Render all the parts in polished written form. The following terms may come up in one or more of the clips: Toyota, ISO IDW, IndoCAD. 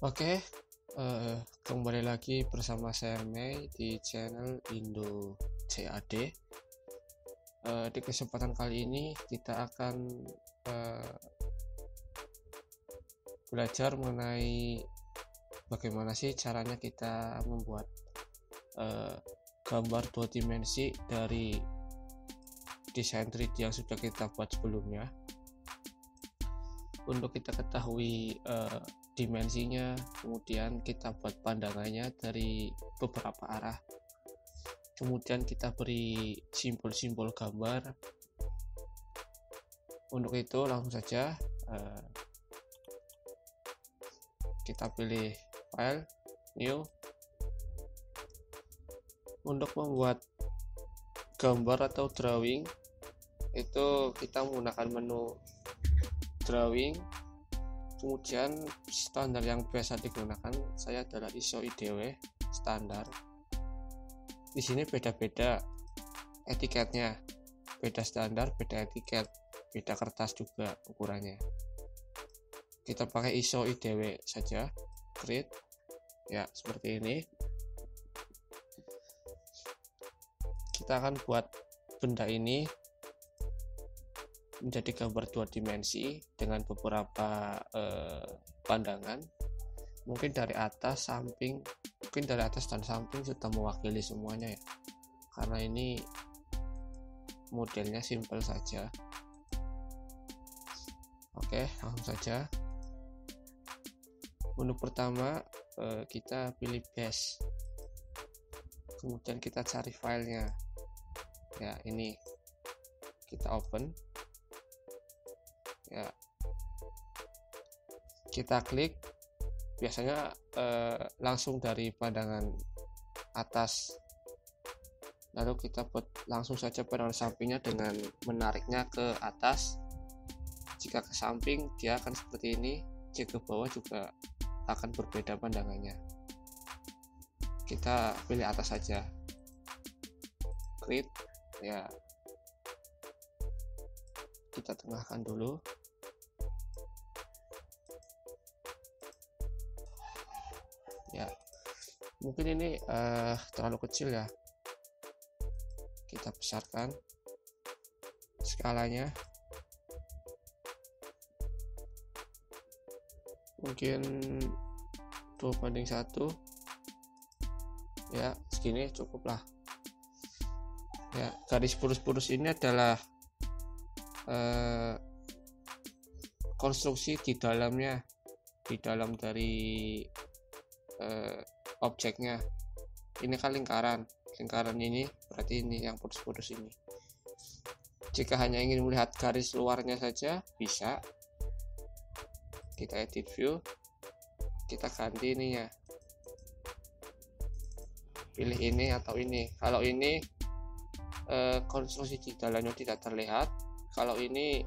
Oke, kembali lagi bersama saya Mei di channel IndoCAD. Di kesempatan kali ini kita akan belajar mengenai bagaimana sih caranya kita membuat gambar dua dimensi dari desain 3D yang sudah kita buat sebelumnya. Untuk kita ketahui dimensinya, kemudian kita buat pandangannya dari beberapa arah, kemudian kita beri simbol-simbol gambar. Untuk itu langsung saja kita pilih file, new. Untuk membuat gambar atau drawing itu kita menggunakan menu drawing, kemudian standar yang biasa digunakan saya adalah ISO IDW standar. Di sini beda-beda etiketnya, beda standar, beda etiket, beda kertas juga ukurannya. Kita pakai ISO IDW saja, create ya, seperti ini. Kita akan buat benda ini menjadi gambar dua dimensi dengan beberapa pandangan. Mungkin dari atas, samping, mungkin dari atas dan samping sudah mewakili semuanya ya, karena ini modelnya simpel saja. Oke, langsung saja. Untuk pertama kita pilih base, kemudian kita cari filenya. Ya, ini kita open ya, kita klik. Biasanya langsung dari pandangan atas, lalu kita buat langsung saja pandangan sampingnya dengan menariknya ke atas. Jika ke samping dia akan seperti ini, jika ke bawah juga akan berbeda pandangannya. Kita pilih atas saja, create ya, kita tengahkan dulu. Ya, mungkin ini terlalu kecil ya, kita besarkan skalanya. Mungkin 2:1 ya, segini cukup lah ya. Garis lurus-lurus ini adalah konstruksi di dalamnya, di dalam dari objeknya. Ini kan lingkaran ini berarti ini yang putus-putus ini. Jika hanya ingin melihat garis luarnya saja bisa, kita edit view, kita ganti ininya, pilih ini atau ini. Kalau ini konstruksi di dalamnya tidak terlihat, kalau ini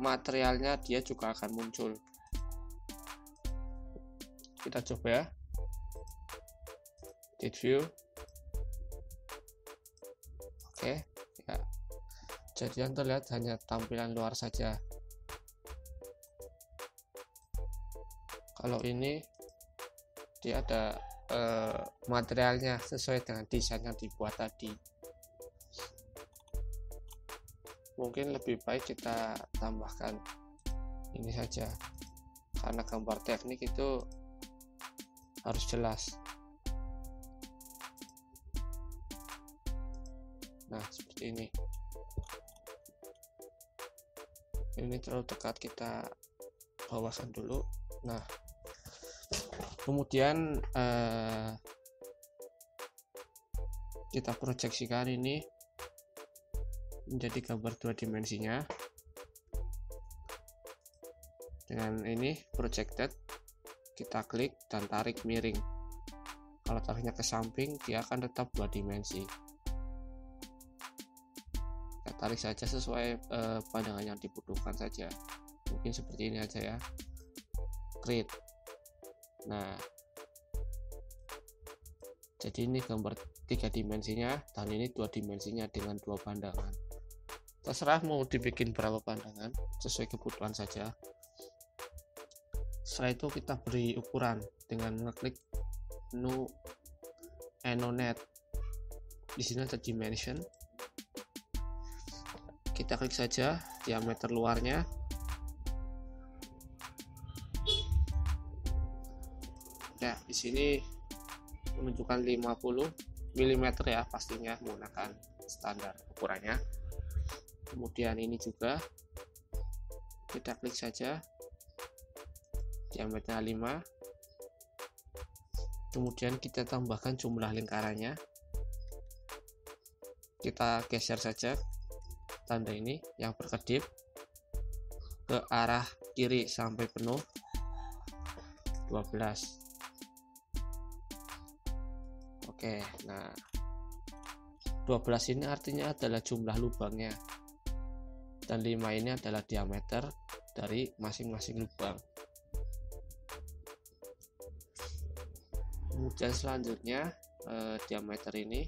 materialnya dia juga akan muncul. Kita coba ya, edit view. Oke ya, jadi yang terlihat hanya tampilan luar saja. Kalau ini dia ada materialnya sesuai dengan desain yang dibuat tadi. Mungkin lebih baik kita tambahkan ini saja, karena gambar teknik itu harus jelas. Nah, seperti ini. Ini terlalu dekat, kita bawakan dulu. Nah, kemudian kita proyeksikan ini menjadi gambar dua dimensinya dengan ini projected. Kita klik dan tarik miring. Kalau tariknya ke samping dia akan tetap dua dimensi. Kita tarik saja sesuai pandangan yang dibutuhkan saja. Mungkin seperti ini aja ya, create. Nah, jadi ini gambar tiga dimensinya dan ini dua dimensinya dengan dua pandangan. Terserah mau dibikin berapa pandangan, sesuai kebutuhan saja. Setelah itu kita beri ukuran dengan mengklik menu EnoNet. Di sini ada dimension. Kita klik saja diameter luarnya. Ya, di sini menunjukkan 50 mm ya, pastinya menggunakan standar ukurannya. Kemudian ini juga kita klik saja diameternya 5. Kemudian kita tambahkan jumlah lingkarannya. Kita geser saja tanda ini yang berkedip ke arah kiri sampai penuh 12. Oke, nah 12 ini artinya adalah jumlah lubangnya dan 5 ini adalah diameter dari masing-masing lubang. Kemudian selanjutnya diameter ini.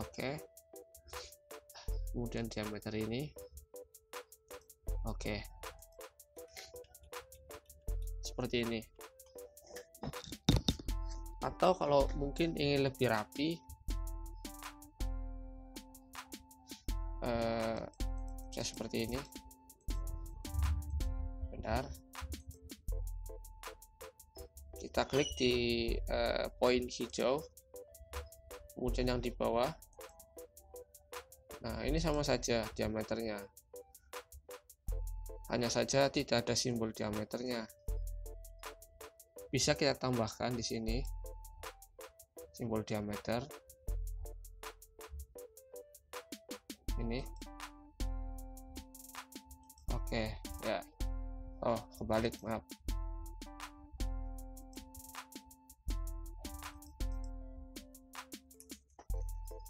Oke. Kemudian diameter ini. Oke. Seperti ini. Atau kalau mungkin ingin lebih rapi, ya seperti ini. Bentar. Kita klik di poin hijau, kemudian yang di bawah. Nah, ini sama saja diameternya, hanya saja tidak ada simbol diameternya. Bisa kita tambahkan di sini simbol diameter ini. Oke ya, oh kebalik, maaf.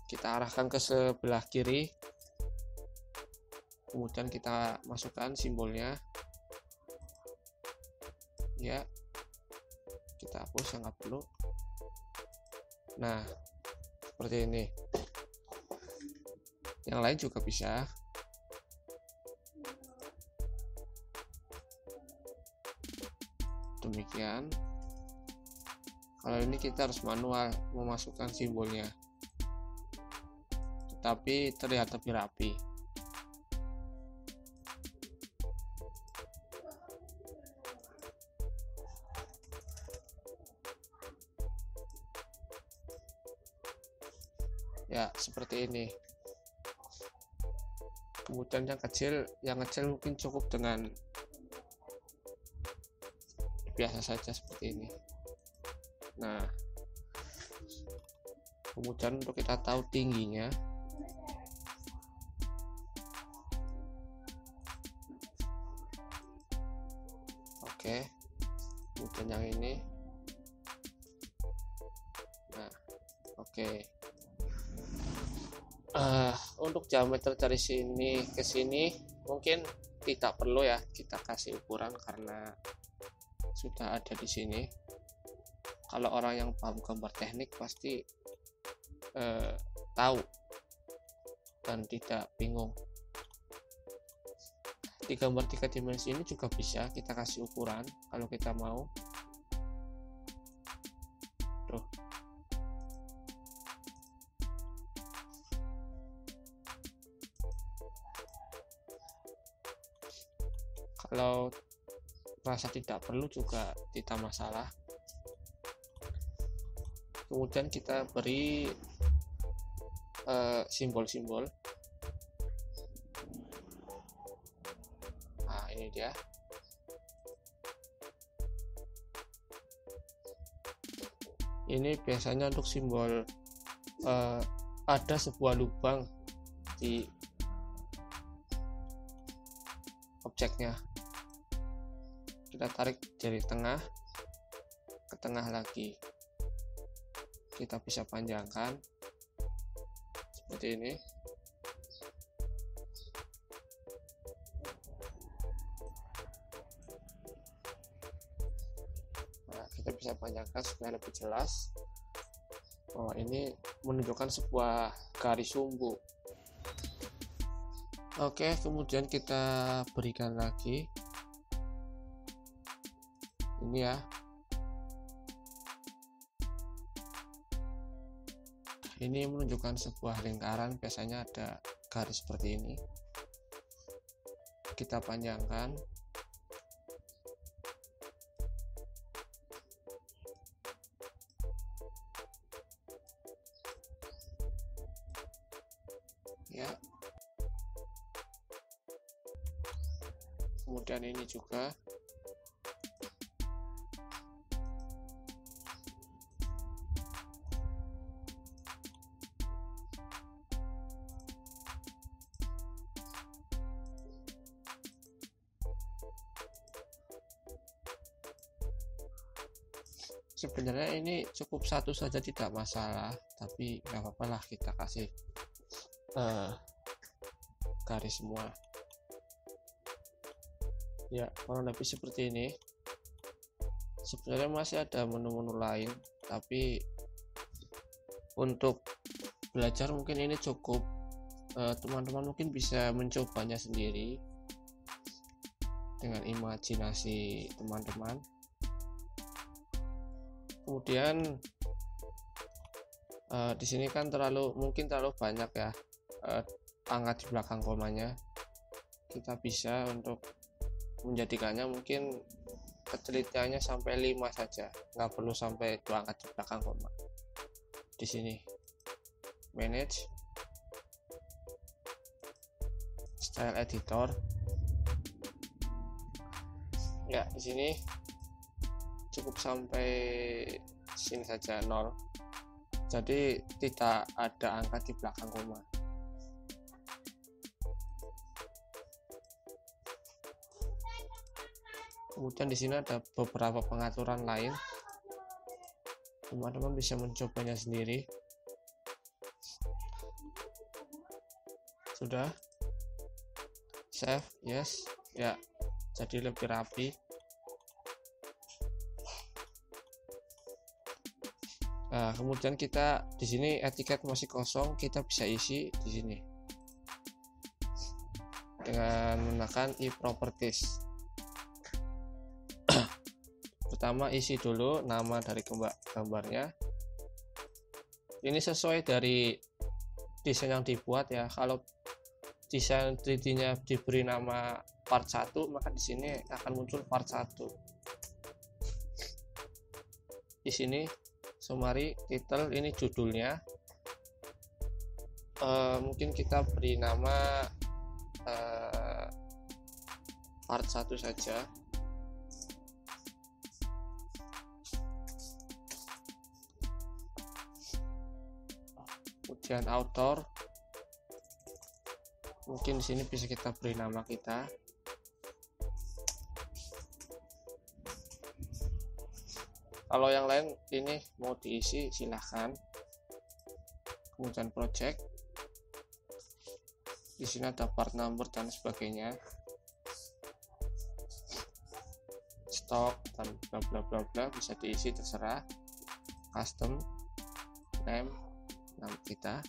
Kita arahkan ke sebelah kiri, kemudian kita masukkan simbolnya ya. Kita hapus yang nggak perlu. Nah, seperti ini. Yang lain juga bisa. Demikian. Kalau ini kita harus manual memasukkan simbolnya, tapi terlihat lebih rapi. Ya, seperti ini. Kemudian yang kecil mungkin cukup dengan biasa saja seperti ini. Nah, kemudian untuk kita tahu tingginya, kemudian yang ini. Nah, untuk diameter dari sini ke sini mungkin tidak perlu ya kita kasih ukuran karena sudah ada di sini. Kalau orang yang paham gambar teknik pasti tahu dan tidak bingung. Di gambar 3 dimensi ini juga bisa kita kasih ukuran kalau kita mau. Tuh. Kalau merasa tidak perlu juga tidak masalah. Kemudian kita beri simbol-simbol. Ini dia. Ini biasanya untuk simbol ada sebuah lubang di objeknya. Kita tarik dari tengah ke tengah lagi. Kita bisa panjangkan seperti ini. Kita bisa panjangkan supaya lebih jelas. Oh, ini menunjukkan sebuah garis sumbu. Oke, kemudian kita berikan lagi ini ya. Ini menunjukkan sebuah lingkaran, biasanya ada garis seperti ini. Kita panjangkan. Ya. Kemudian ini juga. Sebenarnya ini cukup satu saja tidak masalah, tapi nggak apa-apa lah, kita kasih garis semua ya, kurang lebih seperti ini. Sebenarnya masih ada menu-menu lain, tapi untuk belajar mungkin ini cukup. Teman-teman mungkin bisa mencobanya sendiri dengan imajinasi teman-teman. Kemudian di sini kan mungkin terlalu banyak ya angka di belakang komanya. Kita bisa untuk menjadikannya mungkin ketelitiannya sampai 5 saja, nggak perlu sampai 2 angka di belakang koma. Di sini manage style editor ya, di sini cukup sampai sini saja 0, jadi tidak ada angka di belakang koma. Kemudian di sini ada beberapa pengaturan lain, teman-teman bisa mencobanya sendiri. Sudah save, yes ya, jadi lebih rapi. Nah, kemudian kita di sini etiket masih kosong, kita bisa isi di sini dengan menggunakan e-properties. Pertama isi dulu nama dari gambarnya. Ini sesuai dari desain yang dibuat ya. Kalau desain 3D-nya diberi nama part 1, maka di sini akan muncul part 1. Di sini summary, title, ini judulnya. Mungkin kita beri nama part 1 saja. Kemudian author, mungkin di sini bisa kita beri nama kita. Kalau yang lain ini mau diisi silahkan. Kemudian project, di sini ada part number dan sebagainya, stock dan bla bla bla bla, bisa diisi terserah. Custom name, nama kita.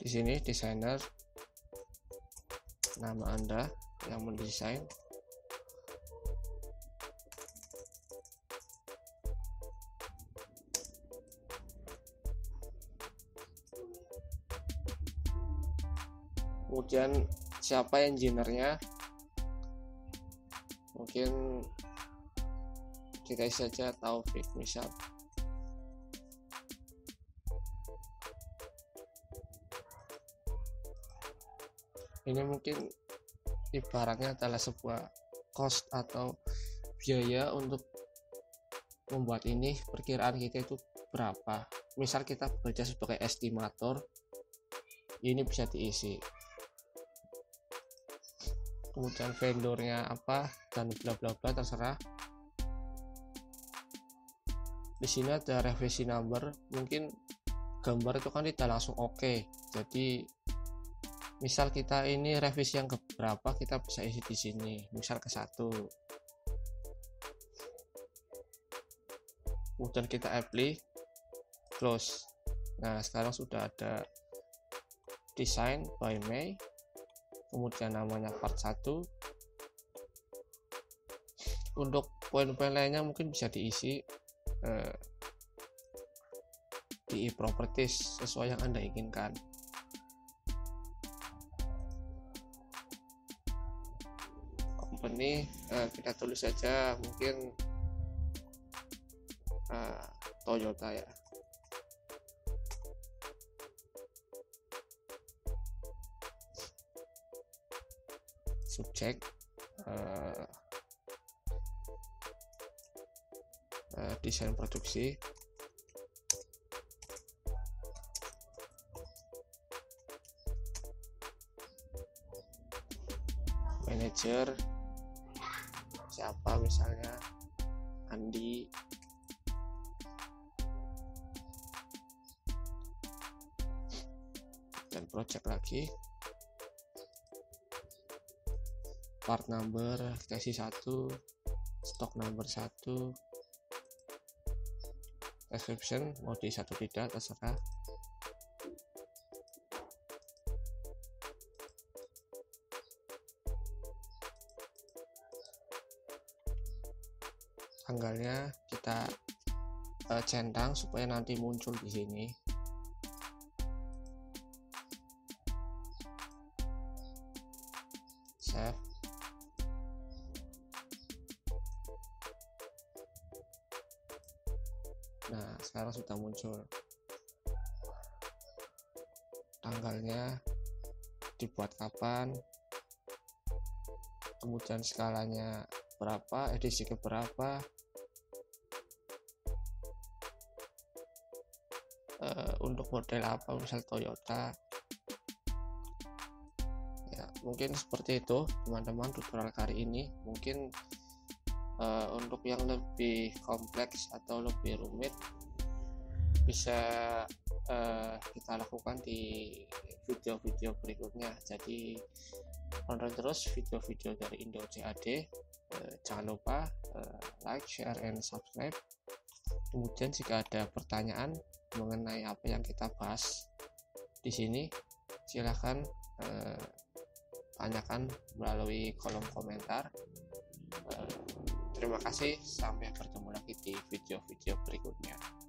Di sini desainer, nama Anda yang mendesain. Kemudian siapa engineer-nya, mungkin kita isi saja Taufik misal. Ini mungkin ibaratnya adalah sebuah cost atau biaya untuk membuat ini, perkiraan kita itu berapa. Misal kita bekerja sebagai estimator, ini bisa diisi. Kemudian vendornya apa dan bla bla bla terserah. Di sini ada referensi number, mungkin gambar itu kan tidak langsung oke, jadi Misal kita ini revisi yang keberapa, kita bisa isi di sini, misal ke 1. Kemudian kita apply, close. Nah, sekarang sudah ada design by May, kemudian namanya part 1. Untuk poin-poin lainnya mungkin bisa diisi di properties sesuai yang Anda inginkan. Company kita tulis saja mungkin Toyota ya. Subjek desain produksi. Manager siapa, misalnya Andi. Dan project lagi, part number kasih 1, stock number 1, description mau di 1 tidak terserah. Tanggalnya kita centang supaya nanti muncul di sini. Save. Nah, sekarang sudah muncul. Tanggalnya dibuat kapan? Kemudian skalanya berapa, edisi keberapa? Untuk model apa, misal Toyota ya. Mungkin seperti itu teman-teman tutorial kali ini. Mungkin untuk yang lebih kompleks atau lebih rumit bisa kita lakukan di video-video berikutnya. Jadi tonton terus video-video dari IndoCAD, jangan lupa like, share, and subscribe. Kemudian jika ada pertanyaan mengenai apa yang kita bahas di sini, silahkan tanyakan melalui kolom komentar. Terima kasih, sampai bertemu lagi di video-video berikutnya.